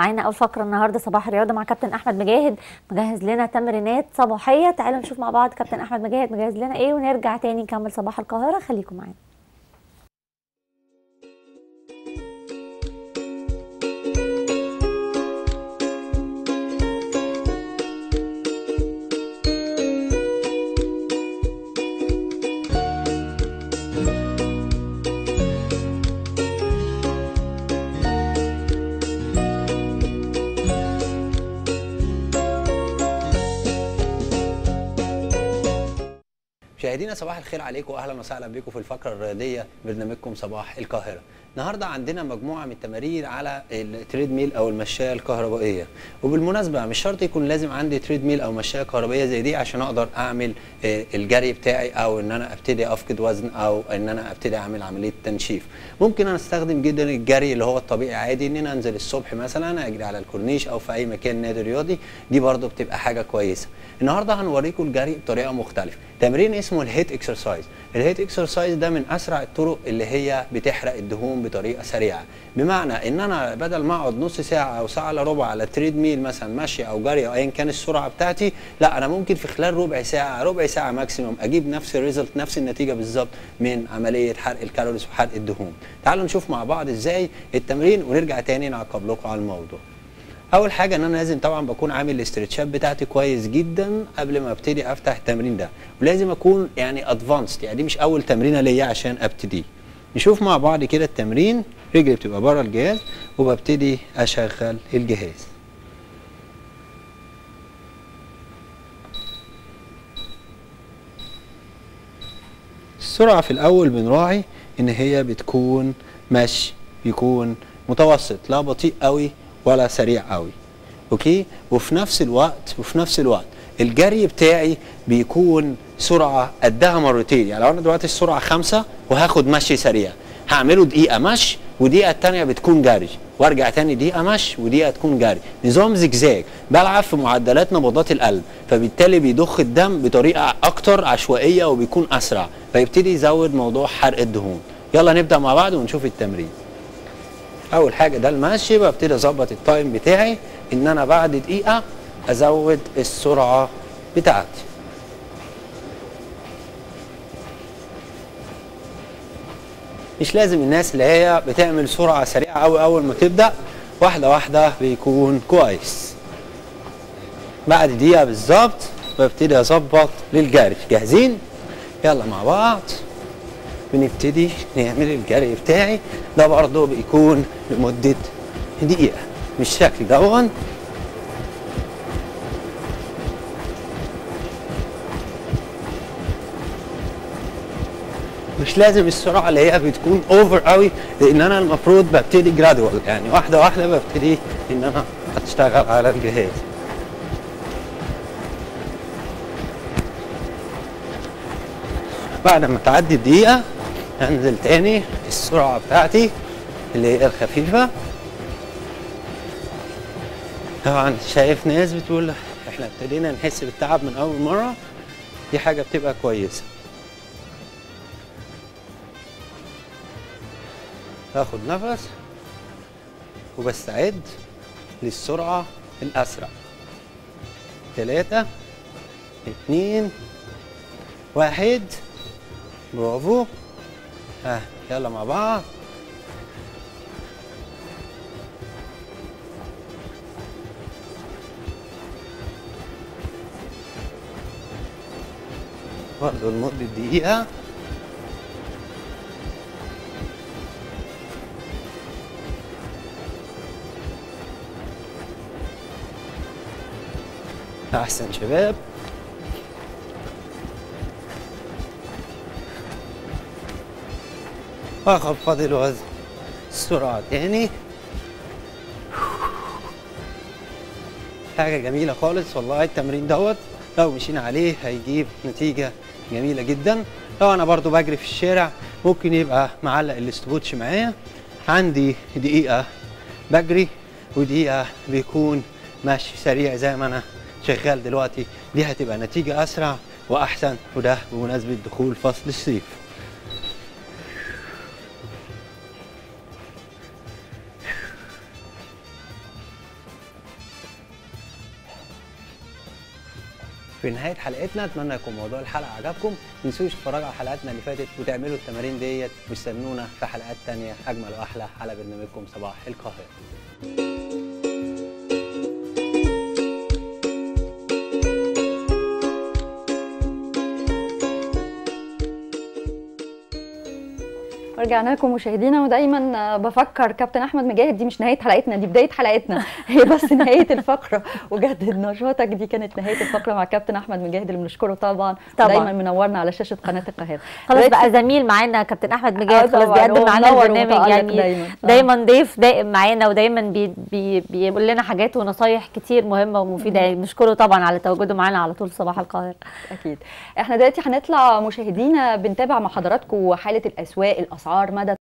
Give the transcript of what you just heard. معانا اول فقره النهارده صباح رياضه مع كابتن احمد مجاهد، مجهز لنا تمرينات صباحيه. تعالوا نشوف مع بعض كابتن احمد مجاهد مجهز لنا ايه، ونرجع تاني نكمل صباح القاهره. خليكم معانا. مشاهدينا صباح الخير عليكم، اهلا وسهلا بكم في الفقره الرياضيه برنامجكم صباح القاهره. النهارده عندنا مجموعه من التمارين على التريدميل او المشايه الكهربائيه، وبالمناسبه مش شرط يكون لازم عندي تريدميل او مشايه كهربائيه زي دي عشان اقدر اعمل الجري بتاعي او ان انا ابتدي افقد وزن او ان انا ابتدي اعمل عمليه تنشيف. ممكن انا استخدم جدا الجري اللي هو الطبيعي عادي، ان انا انزل الصبح مثلا اجري على الكورنيش او في اي مكان نادي رياضي، دي برده بتبقى حاجه كويسه. النهارده هنوريكم الجري بطريقه مختلفه، تمرين اسمه الهيت اكسرسايز. الهيت اكسرسايز ده من اسرع الطرق اللي هي بتحرق الدهون بطريقه سريعه، بمعنى ان انا بدل ما اقعد نص ساعه او ساعه الا ربع على التريد ميل مثلا ماشي او جري او ايا كان السرعه بتاعتي، لا انا ممكن في خلال ربع ساعه ماكسيموم اجيب نفس الريزلت، نفس النتيجه بالظبط من عمليه حرق الكالوريز وحرق الدهون. تعالوا نشوف مع بعض ازاي التمرين ونرجع تاني نعقب لكم على الموضوع. اول حاجه ان انا لازم طبعا بكون عامل الاسترتشات بتاعتي كويس جدا قبل ما ابتدي افتح التمرين ده، ولازم اكون يعني ادفانسد، يعني دي مش اول تمرينه ليا عشان ابتدي. نشوف مع بعض كده التمرين، رجلي بتبقى بره الجهاز وببتدي اشغل الجهاز. السرعه في الاول بنراعي ان هي بتكون مشي، بيكون متوسط، لا بطيء قوي ولا سريع قوي، اوكي. وفي نفس الوقت الجري بتاعي بيكون سرعه قدها مرتين، يعني لو انا دلوقتي السرعه 5 وهاخد مشي سريع، هعمله دقيقه مشي ودقيقه الثانيه بتكون جري، وارجع ثاني دقيقه مشي ودقيقه تكون جري، نظام زجزاج. بلعب في معدلات نبضات القلب، فبالتالي بيضخ الدم بطريقه اكتر عشوائيه وبيكون اسرع، فيبتدي يزود موضوع حرق الدهون. يلا نبدا مع بعض ونشوف التمرين. اول حاجه ده المشي، ببتدي اظبط التايم بتاعي ان انا بعد دقيقه ازود السرعه بتاعتي. مش لازم الناس اللي هي بتعمل سرعه سريعه قوي اول ما تبدا، واحده واحده بيكون كويس. بعد دقيقه بالظبط ببتدي اظبط للجري. جاهزين؟ يلا مع بعض بنبتدي نعمل الجري بتاعي ده، برضه بيكون لمده دقيقه بالشكل ده. مش لازم السرعه اللي هي بتكون اوفر قوي، لان انا المفروض ببتدي جرادوال، يعني واحده واحده ببتدي ان انا اشتغل على الجهاز. بعد ما تعدي الدقيقه هنزل تاني السرعه بتاعتي اللي هي الخفيفه. طبعا شايف ناس بتقول احنا ابتدينا نحس بالتعب من اول مره، دي حاجه بتبقى كويسه. باخد نفس وبستعد للسرعه الاسرع. 3 2 1 برافو. ها يلا مع بعض. برضه لمدة دقيقة. أحسن شباب. واخفض الوزن السرعه تاني. حاجه جميله خالص والله التمرين دوت، لو مشينا عليه هيجيب نتيجه جميله جدا. لو انا برضو بجري في الشارع ممكن يبقى معلق الاستبوتش معايا، عندي دقيقه بجري ودقيقه بيكون ماشي سريع زي ما انا شغال دلوقتي، دي هتبقى نتيجه اسرع واحسن، وده بمناسبه دخول فصل الصيف. في نهايه حلقتنا. اتمنى يكون موضوع الحلقه عجبكم، ما تنسوش تتفرجوا على حلقاتنا اللي فاتت وتعملوا التمارين ديت، واستنونا في حلقات ثانيه اجمل واحلى على برنامجكم صباح القاهره. ورجعنا لكم مشاهدينا، ودايما بفكر كابتن احمد مجاهد دي مش نهايه حلقتنا، دي بدايه حلقتنا هي بس نهايه الفقره. وجدد نشاطك دي كانت نهايه الفقره مع كابتن احمد مجاهد اللي بنشكره طبعا دايما منورنا على شاشه قناه القاهره. خلاص بقى زميل معانا كابتن احمد مجاهد، خلاص بيقدم معانا البرنامج، يعني دايما ضيف دائم معانا، ودايما بيقول لنا حاجات ونصايح كتير مهمه ومفيده، يعني بنشكره طبعا على تواجده معانا على طول صباح القاهره. اكيد احنا دلوقتي هنطلع مشاهدينا بنتابع مع حضراتكم حاله الاسواق، الاسعار، مدى